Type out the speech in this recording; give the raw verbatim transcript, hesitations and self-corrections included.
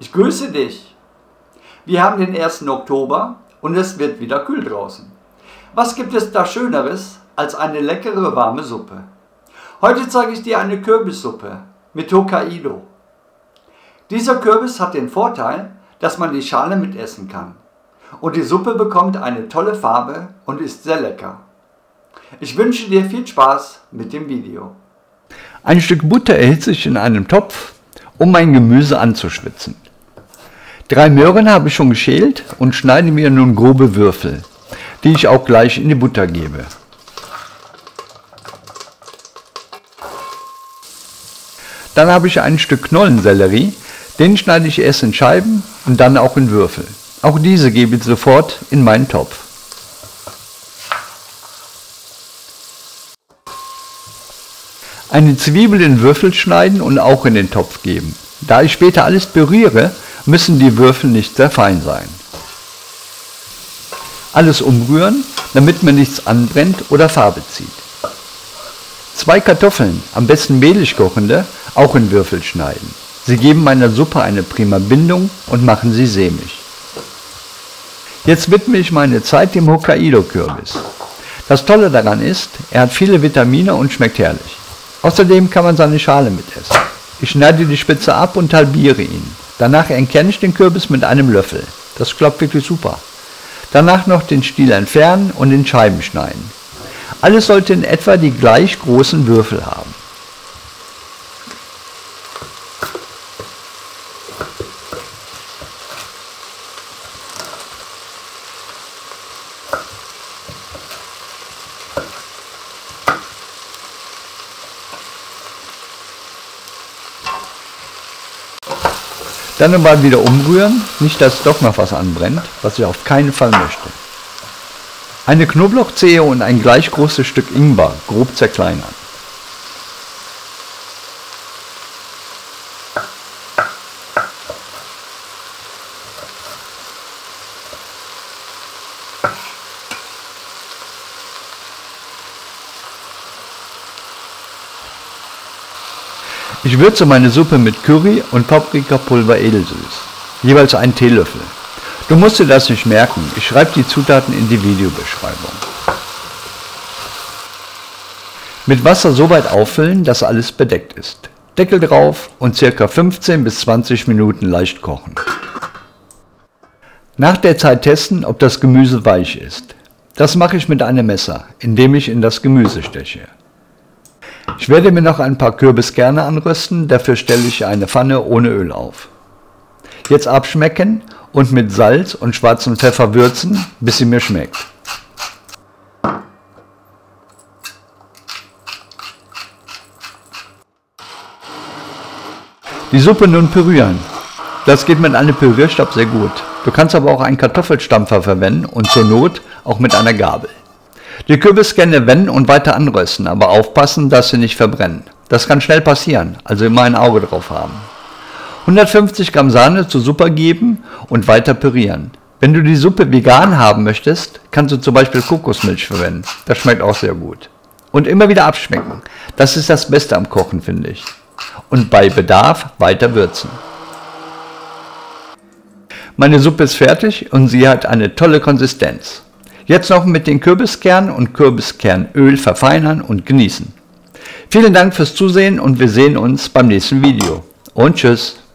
Ich grüße dich. Wir haben den ersten Oktober und es wird wieder kühl draußen. Was gibt es da Schöneres als eine leckere warme Suppe? Heute zeige ich dir eine Kürbissuppe mit Hokkaido. Dieser Kürbis hat den Vorteil, dass man die Schale mitessen kann. Und die Suppe bekommt eine tolle Farbe und ist sehr lecker. Ich wünsche dir viel Spaß mit dem Video. Ein Stück Butter erhitze ich in einem Topf, um mein Gemüse anzuschwitzen. Drei Möhren habe ich schon geschält und schneide mir nun grobe Würfel, die ich auch gleich in die Butter gebe. Dann habe ich ein Stück Knollensellerie, den schneide ich erst in Scheiben und dann auch in Würfel. Auch diese gebe ich sofort in meinen Topf. Eine Zwiebel in Würfel schneiden und auch in den Topf geben. Da ich später alles berühre, müssen die Würfel nicht sehr fein sein. Alles umrühren, damit mir nichts anbrennt oder Farbe zieht. Zwei Kartoffeln, am besten mehlig kochende, auch in Würfel schneiden. Sie geben meiner Suppe eine prima Bindung und machen sie sämig. Jetzt widme ich meine Zeit dem Hokkaido-Kürbis. Das Tolle daran ist, er hat viele Vitamine und schmeckt herrlich. Außerdem kann man seine Schale mitessen. Ich schneide die Spitze ab und halbiere ihn. Danach entkerne ich den Kürbis mit einem Löffel. Das klappt wirklich super. Danach noch den Stiel entfernen und in Scheiben schneiden. Alles sollte in etwa die gleich großen Würfel haben. Dann nochmal wieder umrühren, nicht dass doch noch was anbrennt, was ich auf keinen Fall möchte. Eine Knoblauchzehe und ein gleich großes Stück Ingwer grob zerkleinern. Ich würze meine Suppe mit Curry und Paprikapulver edelsüß, jeweils einen Teelöffel. Du musst dir das nicht merken, ich schreibe die Zutaten in die Videobeschreibung. Mit Wasser so weit auffüllen, dass alles bedeckt ist. Deckel drauf und ca. fünfzehn bis zwanzig Minuten leicht kochen. Nach der Zeit testen, ob das Gemüse weich ist. Das mache ich mit einem Messer, indem ich in das Gemüse steche. Ich werde mir noch ein paar Kürbiskerne anrösten, dafür stelle ich eine Pfanne ohne Öl auf. Jetzt abschmecken und mit Salz und schwarzem Pfeffer würzen, bis sie mir schmeckt. Die Suppe nun pürieren. Das geht mit einem Pürierstab sehr gut. Du kannst aber auch einen Kartoffelstampfer verwenden und zur Not auch mit einer Gabel. Die Kürbiskerne wenden und weiter anrösten, aber aufpassen, dass sie nicht verbrennen. Das kann schnell passieren, also immer ein Auge drauf haben. hundertfünfzig Gramm Sahne zur Suppe geben und weiter pürieren. Wenn du die Suppe vegan haben möchtest, kannst du zum Beispiel Kokosmilch verwenden. Das schmeckt auch sehr gut. Und immer wieder abschmecken. Das ist das Beste am Kochen, finde ich. Und bei Bedarf weiter würzen. Meine Suppe ist fertig und sie hat eine tolle Konsistenz. Jetzt noch mit den Kürbiskernen und Kürbiskernöl verfeinern und genießen. Vielen Dank fürs Zusehen und wir sehen uns beim nächsten Video. Und tschüss!